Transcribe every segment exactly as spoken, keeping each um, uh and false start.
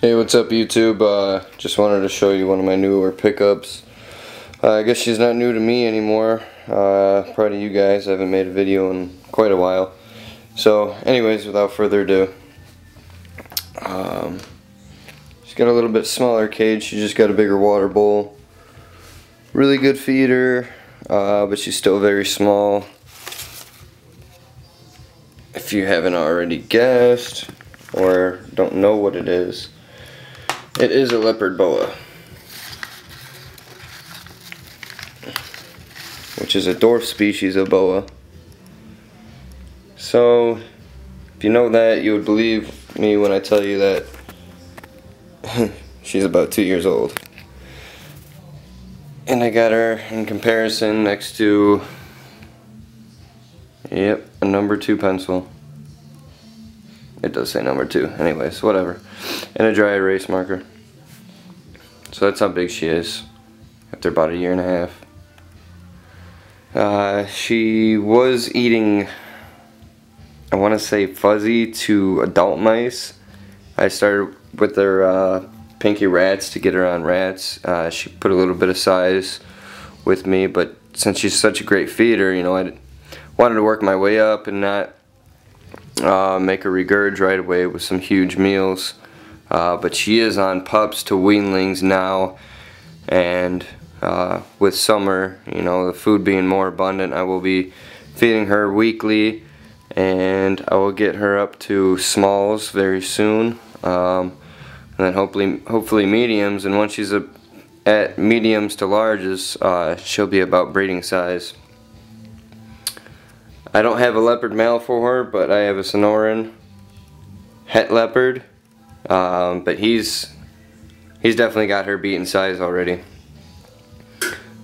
Hey, what's up YouTube? Uh, just wanted to show you one of my newer pickups. Uh, I guess she's not new to me anymore. Uh, proud of you guys. I haven't made a video in quite a while. So anyways, without further ado, um, she's got a little bit smaller cage. She just got a bigger water bowl. Really good feeder, uh, but she's still very small. If you haven't already guessed or don't know what it is, it is a leopard boa, which is a dwarf species of boa. So if you know that, you would believe me when I tell you that she's about two years old. And I got her in comparison next to, yep, a number two pencil. It does say number two, anyways, whatever. And a dry erase marker. So that's how big she is after about a year and a half. Uh, she was eating, I want to say, fuzzy to adult mice. I started with her uh, pinky rats to get her on rats. Uh, she put a little bit of size with me, but since she's such a great feeder, you know, I wanted to work my way up and not Uh, make her regurg right away with some huge meals, uh, but she is on pups to weanlings now, and uh, with summer, you know, the food being more abundant, I will be feeding her weekly, and I will get her up to smalls very soon, um, and then hopefully hopefully mediums, and once she's a, at mediums to larges, uh, she'll be about breeding size. I don't have a leopard male for her, but I have a Sonoran Het Leopard, um, but he's he's definitely got her beat in size already.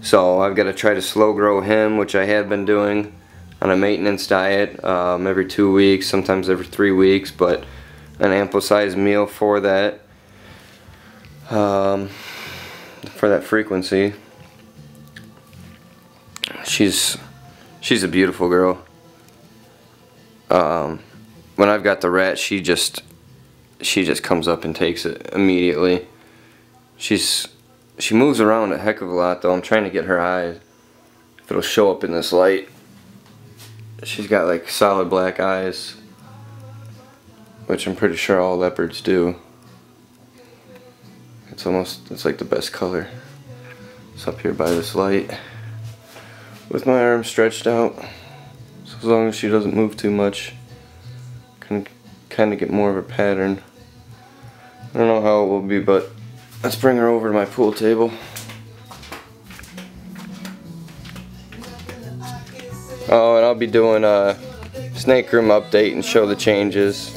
So I've got to try to slow grow him, which I have been doing on a maintenance diet, um, every two weeks, sometimes every three weeks, but an ample sized meal for that, um, for that frequency. She's she's a beautiful girl. Um, when I've got the rat, she just she just comes up and takes it immediately. She's she moves around a heck of a lot though. I'm trying to get her eyes, if it'll show up in this light. She's got like solid black eyes, which I'm pretty sure all leopards do. It's almost it's like the best color. It's up here by this light, with my arm stretched out. So as long as she doesn't move too much, can kind of get more of a pattern. I don't know how it will be, but let's bring her over to my pool table. Oh, and I'll be doing a snake room update and show the changes.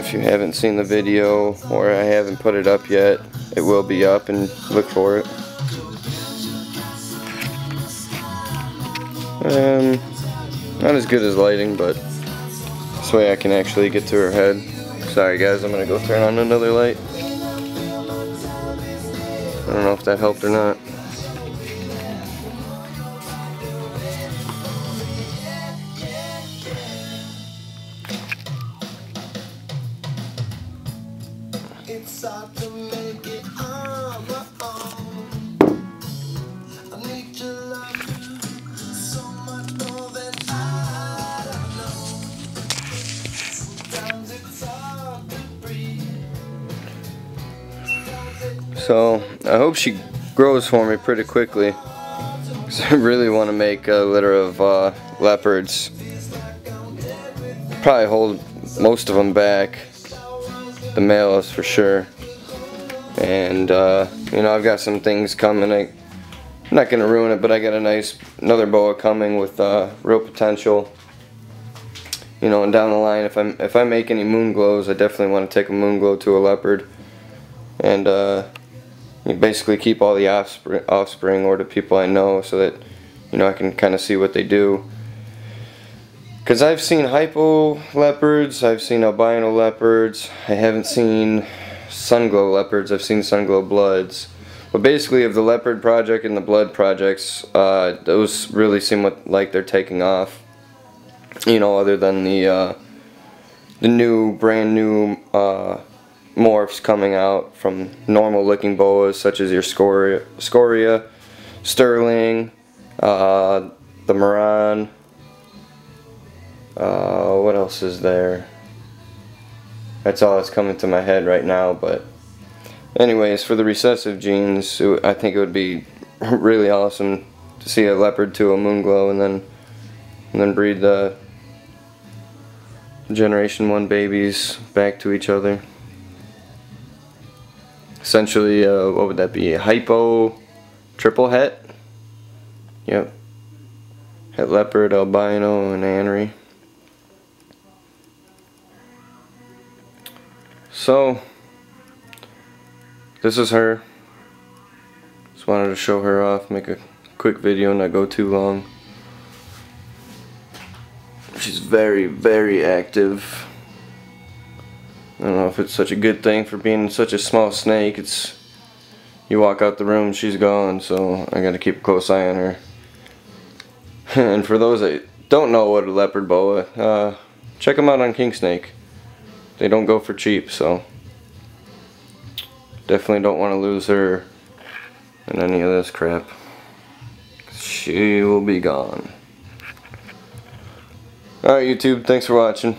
If you haven't seen the video, or I haven't put it up yet, it will be up, and look for it. Um, not as good as lighting, but this way I can actually get to her head. Sorry guys, I'm gonna go turn on another light. I don't know if that helped or not. It's hard to make it on my own. I need your love so much more than I don't know. Sometimes it's hard to breathe. So I hope she grows for me pretty quickly, because I really want to make a litter of uh, leopards. Probably hold most of them back, the male is for sure, and uh, you know, I've got some things coming. I, I'm not gonna ruin it, but I got a nice another boa coming with uh, real potential, you know, and down the line, if I'm if I make any moon glows, I definitely want to take a moon glow to a leopard, and uh, you basically keep all the offspring, offspring or the people I know, so that, you know, I can kind of see what they do. Because I've seen hypo leopards, I've seen albino leopards, I haven't seen sunglow leopards, I've seen sunglow bloods. But basically, of the leopard project and the blood projects, uh, those really seem like they're taking off. You know, other than the uh, the new, brand new uh, morphs coming out from normal looking boas, such as your Scoria, Scoria Sterling, uh, the Moran. Uh, what else is there? That's all that's coming to my head right now, but anyways, for the recessive genes, it, I think it would be really awesome to see a leopard to a moonglow and then and then breed the generation one babies back to each other. Essentially, uh, what would that be? A hypo triple het? Yep. Het leopard, albino, and annery. So, this is her. Just wanted to show her off, make a quick video, not go too long. She's very, very active. I don't know if it's such a good thing for being such a small snake. It's, you walk out the room, she's gone, so I gotta keep a close eye on her. And for those that don't know what a leopard boa, uh, check them out on Kingsnake. They don't go for cheap, so definitely don't want to lose her in any of this crap. She will be gone. Alright, YouTube, thanks for watching.